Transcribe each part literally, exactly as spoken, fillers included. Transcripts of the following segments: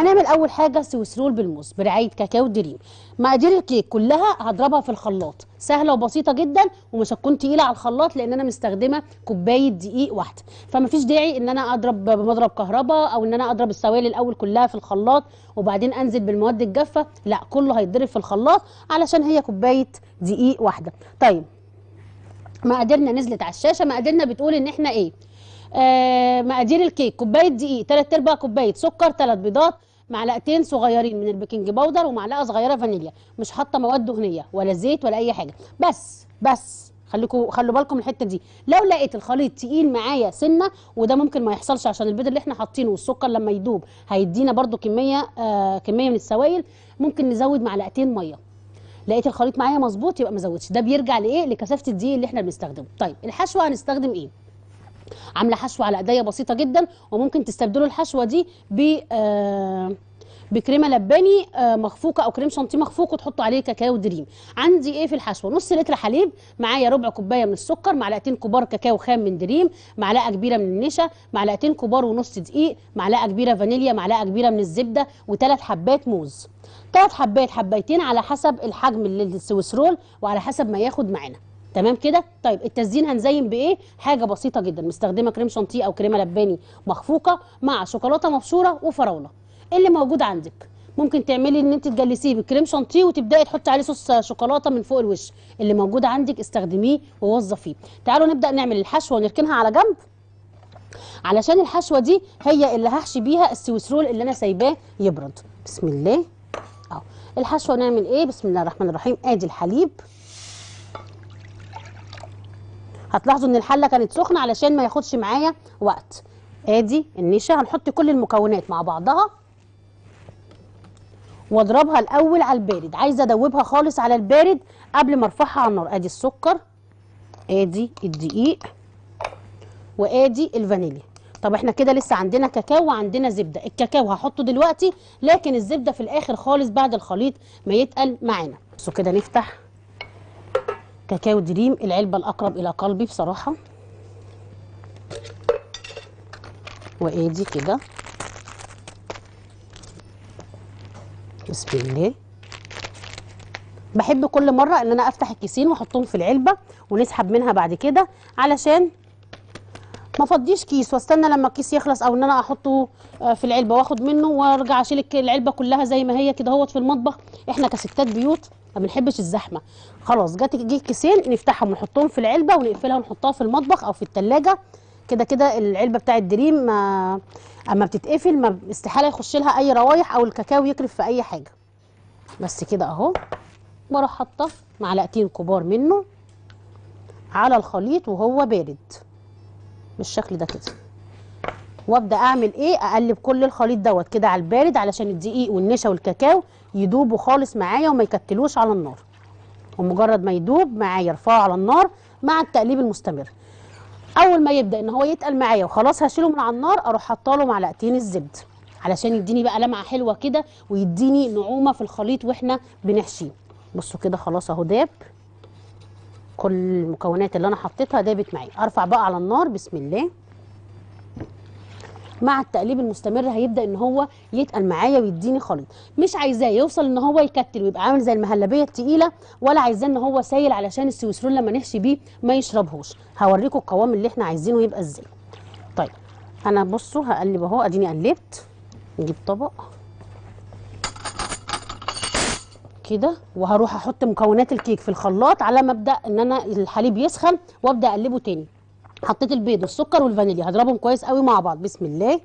هنعمل اول حاجه سويسرول بالموز برعايه كاكاو دريم. مقادير الكيك كلها هضربها في الخلاط، سهله وبسيطه جدا ومش هتكون تقيله على الخلاط لان انا مستخدمه كوبايه دقيق واحده، فمفيش داعي ان انا اضرب بمضرب كهرباء او ان انا اضرب السوائل الاول كلها في الخلاط وبعدين انزل بالمواد الجافه، لا كله هيتضرب في الخلاط علشان هي كوبايه دقيق واحده. طيب مقاديرنا نزلت على الشاشه، مقاديرنا بتقول ان احنا ايه؟ آه مقادير الكيك كوبايه دقيق، ثلاث ارباع كوبايه سكر، ثلاث بيضات، معلقتين صغيرين من البيكنج بودر، ومعلقه صغيره فانيليا. مش حاطه مواد دهنيه ولا زيت ولا اي حاجه، بس بس خليكم خلوا بالكم من الحته دي. لو لقيت الخليط تقيل معايا سنه، وده ممكن ما يحصلش عشان البيض اللي احنا حاطينه والسكر لما يدوب هيدينا برده كميه آه كميه من السوائل، ممكن نزود معلقتين ميه. لقيت الخليط معايا مظبوط يبقى ما زودش، ده بيرجع لايه؟ لكثافه الدقيق اللي احنا بنستخدمه. طيب الحشوه هنستخدم ايه؟ عامله حشوه على ايديا بسيطه جدا، وممكن تستبدلوا الحشوه دي ب آه بكريمه لباني آه مخفوقه او كريم شانتي مخفوق وتحطوا عليه كاكاو دريم. عندي ايه في الحشوه؟ نص لتر حليب، معايا ربع كوبايه من السكر، معلقتين كبار كاكاو خام من دريم، معلقه كبيره من النشا، معلقتين كبار ونص دقيق، معلقه كبيره فانيليا، معلقه كبيره من الزبده، وثلاث حبات موز. ثلاث حبات حبايتين على حسب الحجم للسويسرول وعلى حسب ما ياخد معانا. تمام كده؟ طيب التزيين هنزين بايه؟ حاجه بسيطه جدا، مستخدمه كريم شانتيه او كريمه لباني مخفوقه مع شوكولاته مبشوره وفراوله. اللي موجود عندك ممكن تعملي ان انت تجلسيه بالكريم شانتيه وتبداي تحطي عليه صوص شوكولاته من فوق الوش، اللي موجود عندك استخدميه ووظفيه. تعالوا نبدا نعمل الحشوه ونركنها على جنب، علشان الحشوه دي هي اللي هحشي بيها السويسرول اللي انا سايباه يبرد. بسم الله. اهو الحشوه نعمل ايه؟ بسم الله الرحمن الرحيم. ادي الحليب، هتلاحظوا ان الحله كانت سخنه علشان ما ياخدش معايا وقت. ادي النشا، هنحط كل المكونات مع بعضها واضربها الاول على البارد، عايزه ادوبها خالص على البارد قبل ما ارفعها على النار. ادي السكر، ادي الدقيق، وادي الفانيليا. طب احنا كده لسه عندنا كاكاو وعندنا زبده، الكاكاو هحطه دلوقتي لكن الزبده في الاخر خالص بعد الخليط ما يتقل معانا. بصوا كده نفتح كاكاو دريم، العلبة الأقرب إلى قلبي بصراحة. وأدي كده بسم الله. بحب كل مرة إن أنا أفتح الكيسين وأحطهم في العلبة ونسحب منها بعد كده، علشان ما فضيش كيس واستنى لما الكيس يخلص، أو إن أنا أحطه في العلبة وأخد منه وأرجع أشيل العلبة كلها زي ما هي كده اهوت في المطبخ. إحنا كستات بيوت ما بنحبش الزحمه، خلاص جت جه كيسين نفتحهم ونحطهم في العلبه ونقفلها ونحطها في المطبخ او في الثلاجه. كده كده العلبه بتاعه دريم ما اما بتتقفل ما استحاله يخش لها اي روايح او الكاكاو يكرف في اي حاجه. بس كده اهو، واروح حاطه معلقتين كبار منه على الخليط وهو بارد بالشكل ده كده، وابدا اعمل ايه؟ اقلب كل الخليط دوت كده على البارد علشان الدقيق والنشا والكاكاو يدوبوا خالص معايا وما يكتلوش على النار، ومجرد ما يدوب معايا ارفعه على النار مع التقليب المستمر. اول ما يبدا ان هو يتقل معايا وخلاص هشيله من على النار، اروح حاطه له معلقتين الزبده علشان يديني بقى لمعه حلوه كده ويديني نعومه في الخليط واحنا بنحشيه. بصوا كده خلاص اهو داب، كل المكونات اللي انا حطيتها دابت معايا. ارفع بقى على النار بسم الله، مع التقليب المستمر هيبدا ان هو يتقل معايا ويديني خليط. مش عايزاه يوصل ان هو يكتل ويبقى عامل زي المهلبيه التقيله، ولا عايزاه ان هو سايل علشان السويسرول لما نحشي بيه ما يشربهوش. هوريكم القوام اللي احنا عايزينه يبقى ازاي. طيب انا بصوا هقلب اهو، اديني قلبت. نجيب طبق كده وهروح احط مكونات الكيك في الخلاط على مبدا ان انا الحليب يسخن وابدا اقلبه تاني. حطيت البيض والسكر والفانيليا، هضربهم كويس قوي مع بعض بسم الله.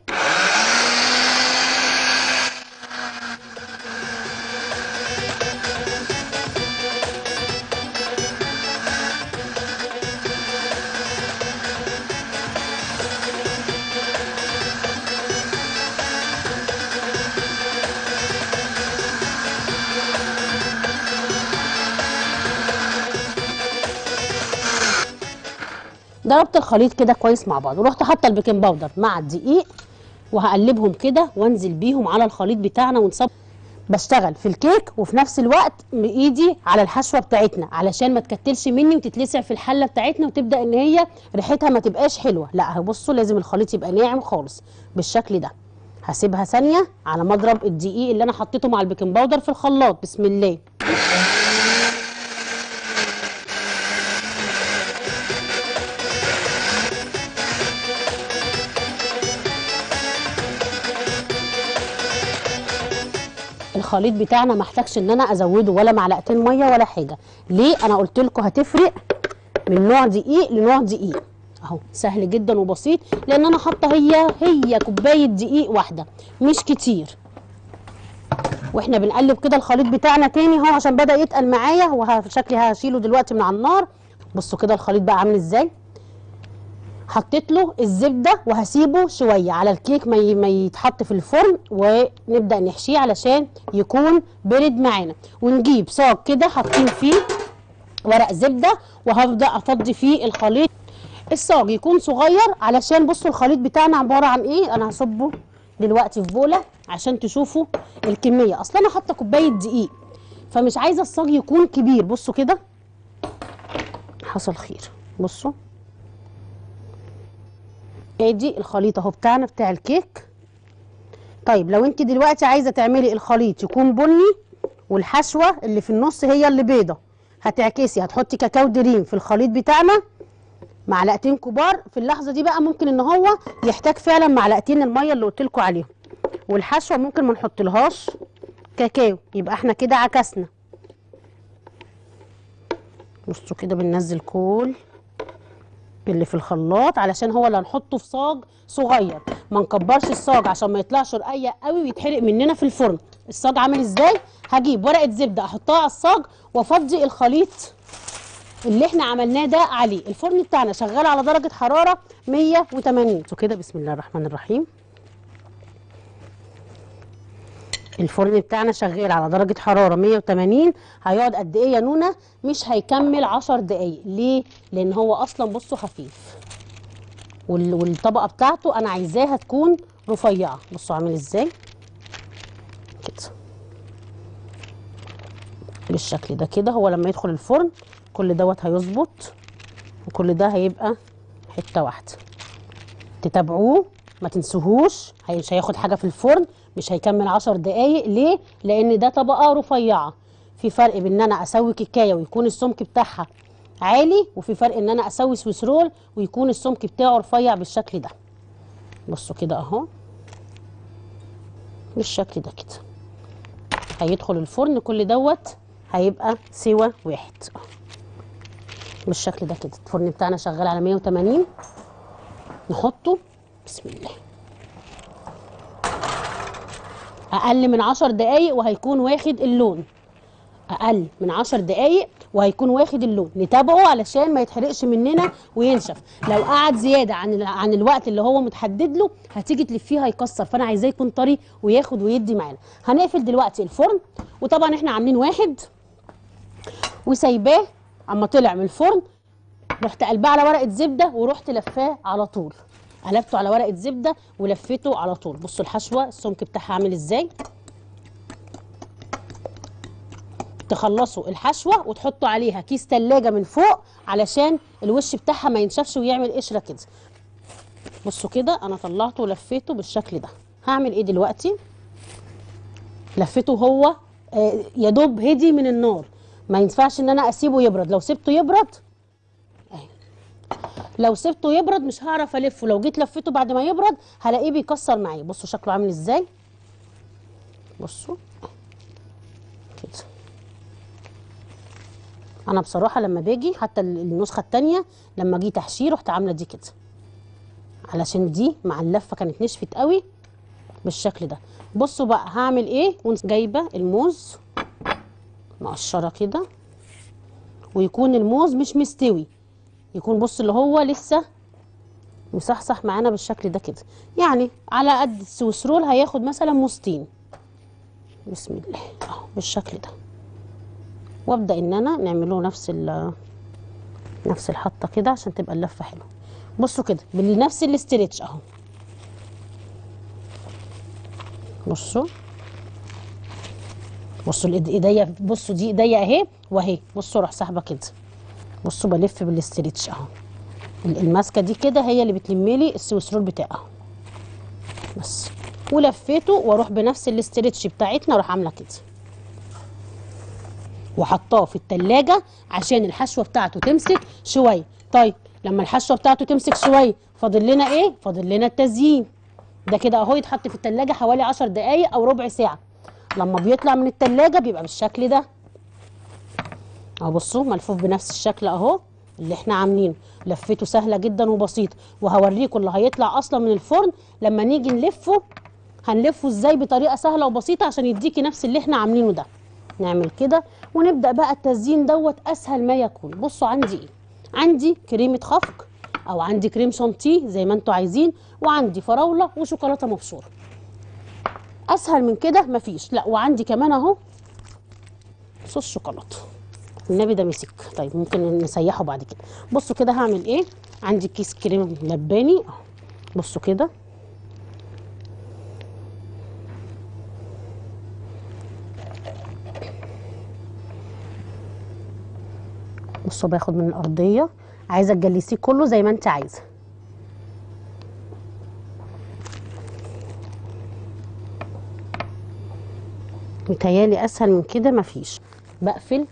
ضربت الخليط كده كويس مع بعض، ورحت حاطه البيكنج باودر مع الدقيق وهقلبهم كده وانزل بيهم على الخليط بتاعنا ونصب. بشتغل في الكيك وفي نفس الوقت بايدي على الحشوه بتاعتنا علشان ما تكتلش مني وتتلسع في الحله بتاعتنا وتبدا ان هي ريحتها ما تبقاش حلوه. لا بصوا لازم الخليط يبقى ناعم خالص بالشكل ده. هسيبها ثانيه على مضرب الدقيق اللي انا حطيته مع البيكنج باودر في الخلاط. بسم الله. الخليط بتاعنا محتاجش ان انا ازوده ولا معلقتين ميه ولا حاجه. ليه؟ انا قلت لكم هتفرق من نوع دقيق لنوع دقيق. اهو سهل جدا وبسيط، لان انا حاطه هي هي كوبايه دقيق واحده مش كتير. واحنا بنقلب كده الخليط بتاعنا تاني اهو عشان بدا يتقل معايا، وشكلي هشيله دلوقتي من على النار. بصوا كده الخليط بقى عامل ازاي. حطيت له الزبده وهسيبه شويه على الكيك ما يتحط في الفرن، ونبدا نحشيه علشان يكون برد معانا. ونجيب صاج كده حاطين فيه ورق زبده، وهبدا افضي فيه الخليط. الصاج يكون صغير علشان بصوا الخليط بتاعنا عباره عن ايه. انا هصبه دلوقتي في بوله عشان تشوفوا الكميه. اصلا انا حاطه كوبايه دقيق فمش عايزه الصاج يكون كبير. بصوا كده حصل خير. بصوا ادي الخليط اهو بتاعنا بتاع الكيك. طيب لو انت دلوقتي عايزه تعملي الخليط يكون بني والحشوه اللي في النص هي اللي بيضه، هتعكسي هتحطي كاكاو دريم في الخليط بتاعنا معلقتين كبار. في اللحظه دي بقى ممكن ان هو يحتاج فعلا معلقتين الميه اللي قلت لكم عليهم، والحشوه ممكن ما نحطلهاش كاكاو، يبقى احنا كده عكسنا. بصوا كده بننزل كل اللي في الخلاط علشان هو اللي هنحطه في صاج صغير. ما نكبرش الصاج عشان ما يطلعش رقيق قوي ويتحرق مننا في الفرن. الصاج عامل ازاي؟ هجيب ورقه زبده احطها على الصاج وافضي الخليط اللي احنا عملناه ده عليه. الفرن بتاعنا شغال على درجه حراره مية وتمانين كده. بسم الله الرحمن الرحيم. الفرن بتاعنا شغال على درجه حراره مية وتمانين. هيقعد قد ايه يا نونا؟ مش هيكمل عشر دقايق. ليه؟ لان هو اصلا بصوا خفيف، والطبقه بتاعته انا عايزاها تكون رفيعه. بصوا عامل ازاي كده بالشكل ده. كده هو لما يدخل الفرن كل دوت هيظبط، وكل ده هيبقى حته واحده. تتابعوه ما تنسوهوش، مش هياخد حاجه في الفرن، مش هيكمل عشر دقايق. ليه؟ لان ده طبقه رفيعه. في فرق بين ان انا اسوي كيكايه ويكون السمك بتاعها عالي، وفي فرق ان انا اسوي سويسرول ويكون السمك بتاعه رفيع بالشكل ده. بصوا كده اهو بالشكل ده كده هيدخل الفرن. كل دوت هيبقى سوا واحد بالشكل ده كده. الفرن بتاعنا شغال على مية وتمانين. نحطه بسم الله. اقل من عشر دقايق وهيكون واخد اللون. اقل من عشر دقايق وهيكون واخد اللون. نتابعه علشان ما يتحرقش مننا وينشف. لو قعد زياده عن عن الوقت اللي هو متحدد له هتيجي تلفيه هيكسر، فانا عايزاه يكون طري وياخد ويدي معانا. هنقفل دلوقتي الفرن، وطبعا احنا عاملين واحد وسايباه. اما طلع من الفرن رحت قلباه على ورقه زبده ورحت لفاه على طول. قلبته على ورقه زبده ولفيته على طول. بصوا الحشوه السمك بتاعها عامل ازاي. تخلصوا الحشوه وتحطوا عليها كيس تلاجه من فوق علشان الوش بتاعها ما ينشفش ويعمل قشره كده. بصوا كده انا طلعته ولفيته بالشكل ده. هعمل ايه دلوقتي؟ لفيته هو يا دوب هدي من النار، ما ينفعش ان انا اسيبه يبرد. لو سبته يبرد اهي لو سبته يبرد مش هعرف الفه. لو جيت لفيته بعد ما يبرد هلاقيه بيكسر معايا. بصوا شكله عامل ازاي. بصوا كده. انا بصراحه لما باجي حتى النسخه الثانيه لما جيت احشيه رحت عامله دي كده علشان دي مع اللفه كانت نشفت قوي بالشكل ده. بصوا بقى هعمل ايه. جايبه الموز مقشره كده، ويكون الموز مش مستوي، يكون بص اللي هو لسه مصحصح معانا بالشكل ده كده. يعني على قد السويسرول هياخد مثلا موزتين. بسم الله اهو بالشكل ده. وابدا ان انا نعمله نفس نفس الحطه كده عشان تبقى اللفه حلوه. بصوا كده بنفس الاسترتش اهو. بصوا بصوا ايديا، بصوا دي ايديا اهي واهي. بصوا راح سحبه كده. بصوا بلف بالاسترتش اهو. الماسكه دي كده هي اللي بتلملي السويسرول بتاعها. بس ولفيته واروح بنفس الاسترتش بتاعتنا اروح عامله كده وحطاه في التلاجة عشان الحشوه بتاعته تمسك شويه. طيب لما الحشوه بتاعته تمسك شويه فاضل لنا ايه؟ فاضل لنا التزيين. ده كده اهو يتحط في التلاجة حوالي عشر دقايق او ربع ساعه. لما بيطلع من التلاجة بيبقى بالشكل ده اهو، بصوا ملفوف بنفس الشكل اهو اللي احنا عاملينه. لفته سهله جدا وبسيطه، وهوريكم اللي هيطلع اصلا من الفرن لما نيجي نلفه هنلفه ازاي بطريقه سهله وبسيطه عشان يديكي نفس اللي احنا عاملينه ده. نعمل كده ونبدا بقى التزيين دوت اسهل ما يكون. بصوا عندي ايه؟ عندي كريمه خفق او عندي كريم شانتيه زي ما انتوا عايزين، وعندي فراوله وشوكولاته مبشوره. اسهل من كده مفيش. لا وعندي كمان اهو صوص شوكولاته، النبي ده مسك. طيب ممكن نسيحه بعد كده. بصوا كده هعمل ايه؟ عندي كيس كريم لباني اهو، بصوا كده بصوا باخد من الارضيه. عايزه تجلسيه كله زي ما انت عايزه. متهيالي اسهل من كده مفيش. بقفل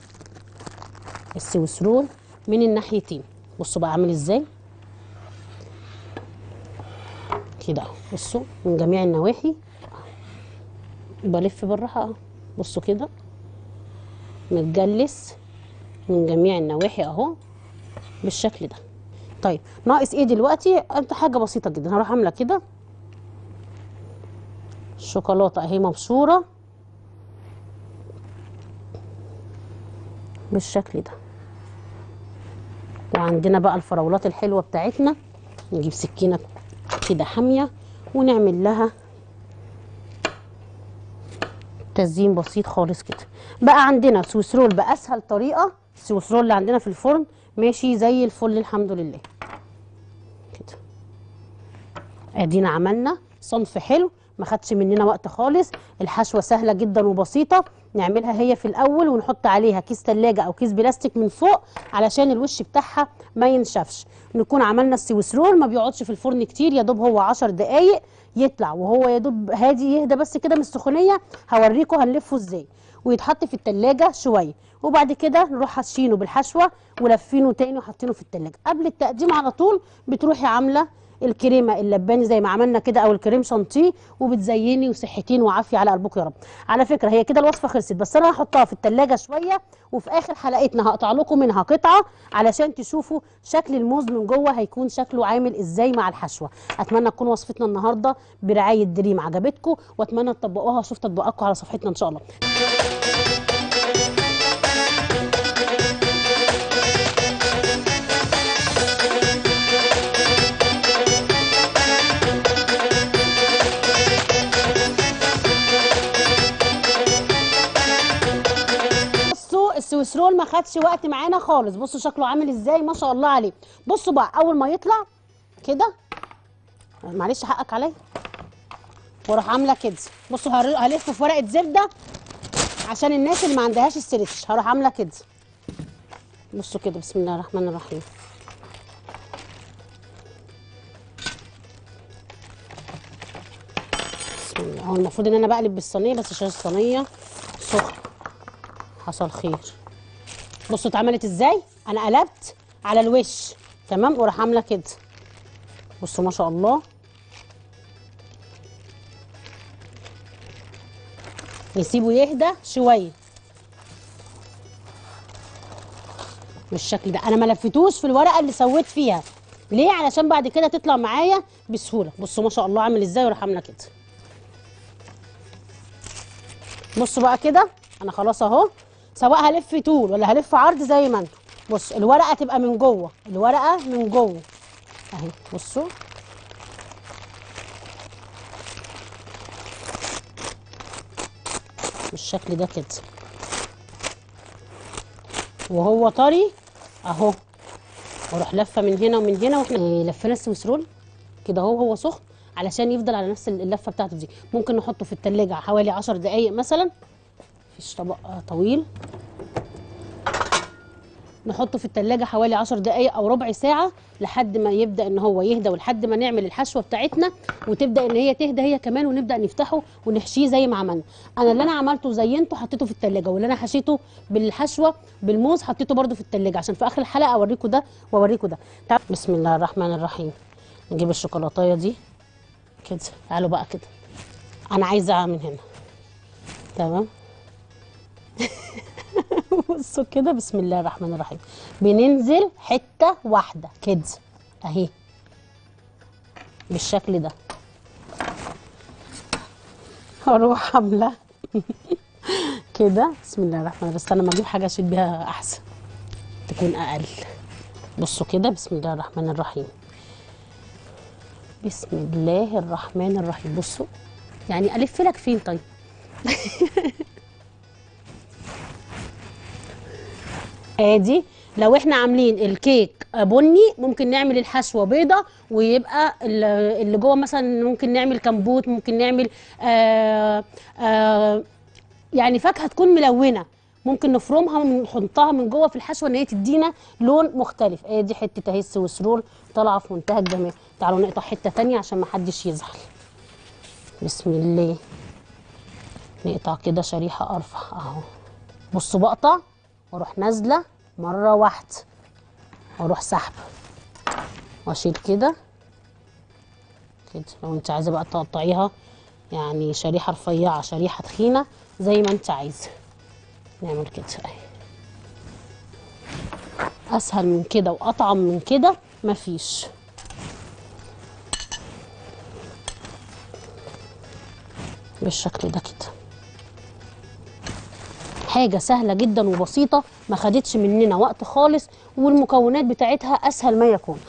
السويسرول من الناحيتين. بصوا بقى عامل ازاي كده اهو، بصوا من جميع النواحي. بلف بالراحه اهو، بصوا كده متجلس من جميع النواحي اهو بالشكل ده. طيب ناقص ايه دلوقتي؟ حاجه بسيطه جدا. هروح عامله كده الشوكولاته اهي مبشوره بالشكل ده. وعندنا بقى الفراولات الحلوه بتاعتنا، نجيب سكينه كده حاميه ونعمل لها تزيين بسيط خالص كده. بقى عندنا سويسرول باسهل طريقه. السويسرول اللي عندنا في الفرن ماشي زي الفل الحمد لله كده. ادينا عملنا صنف حلو ما خدش مننا وقت خالص. الحشوه سهله جدا وبسيطه، نعملها هي في الاول ونحط عليها كيس ثلاجه او كيس بلاستيك من فوق علشان الوش بتاعها ما ينشفش. نكون عملنا السويسرول ما بيقعدش في الفرن كتير، يا دوب هو عشر دقايق يطلع وهو يا دوب هادي يهدى بس كده من السخونيه. هوريكم هنلفه ازاي. ويتحط في الثلاجه شويه وبعد كده نروح حاشينه بالحشوه ولفينه تاني وحاطينه في الثلاجه. قبل التقديم على طول بتروحي عامله الكريمه اللباني زي ما عملنا كده او الكريم شانتيه، وبتزيني وصحتين وعافيه على قلبكم يا رب. على فكره هي كده الوصفه خلصت، بس انا هحطها في الثلاجه شويه وفي اخر حلقتنا هقطع لكم منها قطعه علشان تشوفوا شكل الموز من جوه هيكون شكله عامل ازاي مع الحشوه. اتمنى تكون وصفتنا النهارده برعايه دريم عجبتكم، واتمنى تطبقوها. اشوف تطبيقاتكم على صفحتنا ان شاء الله. السويسرول ما خدش وقت معانا خالص. بصوا شكله عامل ازاي ما شاء الله عليه. بصوا بقى اول ما يطلع كده، معلش حقك عليا، واروح عامله كده. بصوا هلفه في ورقه زبده عشان الناس اللي ما عندهاش السريتش. هروح عامله كده، بصوا كده بسم الله الرحمن الرحيم. بسم الله. هو المفروض ان انا بقلب بالصينيه بس عشان الصينيه سخنه. حصل خير. بصوا اتعملت ازاي. انا قلبت على الوش تمام وراح عامله كده. بصوا ما شاء الله نسيبه يهدى شويه بالشكل ده. انا ما لفتوش في الورقه اللي سويت فيها ليه؟ علشان بعد كده تطلع معايا بسهوله. بصوا ما شاء الله عامل ازاي وراح عامله كده. بصوا بقى كده انا خلاص اهو، سواء هلف طول ولا هلف عرض زي ما انتم. بصوا الورقه تبقى من جوه، الورقه من جوه اهي. بصوا بالشكل ده كده وهو طري اهو. واروح لفه من هنا ومن هنا. واحنا لفينا السويسرول كده اهو هو سخن علشان يفضل على نفس اللفه بتاعته دي. ممكن نحطه في التلاجة حوالي عشر دقايق مثلا، مفيش طبق طويل. نحطه في التلاجة حوالي عشر دقايق او ربع ساعه لحد ما يبدا ان هو يهدى، ولحد ما نعمل الحشوه بتاعتنا وتبدا ان هي تهدى هي كمان، ونبدا نفتحه ونحشيه زي ما عملنا. انا اللي انا عملته زينته حطيته في التلاجة، واللي انا حشيته بالحشوه بالموز حطيته برده في التلاجة عشان في اخر الحلقه اوريكم ده واوريكم ده. بسم الله الرحمن الرحيم. نجيب الشوكولاته دي كده، تعالوا بقى كده، انا عايزه من هنا تمام. بصوا كده، بسم الله الرحمن الرحيم. بننزل حته واحده كده اهي بالشكل ده، هروح عامله كده. بسم الله الرحمن الرحيم. استنى ما اجيب حاجه اشيل بيها احسن تكون اقل. بصوا كده، بسم الله الرحمن الرحيم، بسم الله الرحمن الرحيم. بصوا يعني الف لك فين طيب. ادي لو احنا عاملين الكيك بني ممكن نعمل الحشوه بيضه، ويبقى اللي جوه مثلا ممكن نعمل كمبوت، ممكن نعمل آآ آآ يعني فاكهه تكون ملونه، ممكن نفرمها ونحطها من جوه في الحشوه ان هي تدينا لون مختلف. ادي حته اهي السويسرول طالعه في منتهى الجمال. تعالوا نقطع حته ثانيه عشان ما حدش يزعل. بسم الله. نقطع كده شريحه ارفع اهو. بصوا بقطع واروح نازله مره واحده واروح سحبه واشيل كده كده. لو انت عايزه بقى تقطعيها يعني شريحه رفيعه شريحه تخينه زي ما انت عايزه، نعمل كده اهي. اسهل من كده واطعم من كده مفيش. بالشكل ده كده، حاجه سهله جدا وبسيطه ما خدتش مننا وقت خالص، والمكونات بتاعتها اسهل ما يكون.